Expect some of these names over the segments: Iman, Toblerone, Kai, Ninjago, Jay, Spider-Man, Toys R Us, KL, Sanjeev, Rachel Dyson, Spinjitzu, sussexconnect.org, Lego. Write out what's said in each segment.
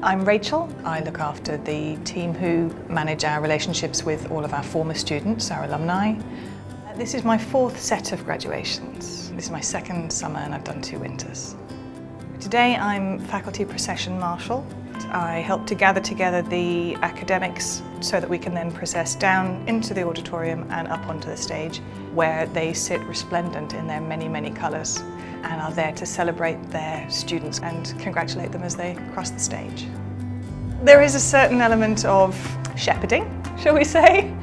I'm Rachel. I look after the team who manage our relationships with all of our former students, our alumni. This is my fourth set of graduations. This is my second summer and I've done two winters. Today I'm Faculty Procession Marshal. I help to gather together the academics so that we can then process down into the auditorium and up onto the stage where they sit resplendent in their many, many colours and are there to celebrate their students and congratulate them as they cross the stage. There is a certain element of shepherding, shall we say.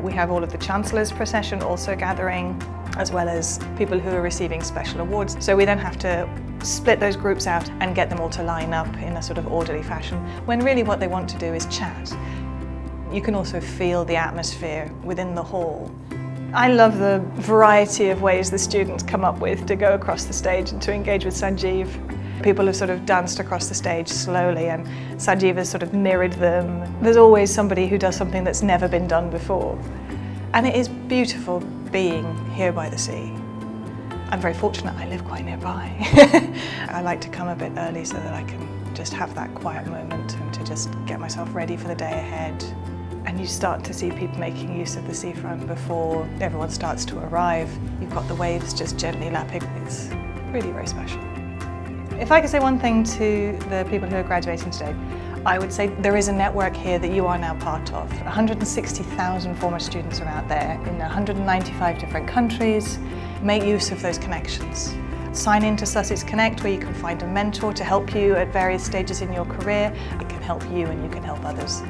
We have all of the Chancellor's procession also gathering, as well as people who are receiving special awards. So we then have to split those groups out and get them all to line up in a sort of orderly fashion, when really what they want to do is chat. You can also feel the atmosphere within the hall. I love the variety of ways the students come up with to go across the stage and to engage with Sanjeev. People have sort of danced across the stage slowly and Sanjeev has sort of mirrored them. There's always somebody who does something that's never been done before. And it is beautiful being here by the sea. I'm very fortunate I live quite nearby. I like to come a bit early so that I can just have that quiet moment and to just get myself ready for the day ahead. And you start to see people making use of the seafront before everyone starts to arrive. You've got the waves just gently lapping. It's really very special. If I could say one thing to the people who are graduating today, I would say there is a network here that you are now part of. 160,000 former students are out there in 195 different countries. Make use of those connections. Sign in to Sussex Connect where you can find a mentor to help you at various stages in your career. It can help you and you can help others.